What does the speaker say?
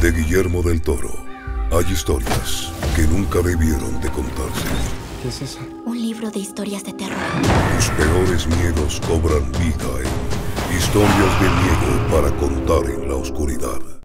de Guillermo del Toro. Hay historias que nunca debieron de contarse. ¿Qué es eso? Un libro de historias de terror. Tus peores miedos cobran vida en Historias de miedo para contar en la oscuridad.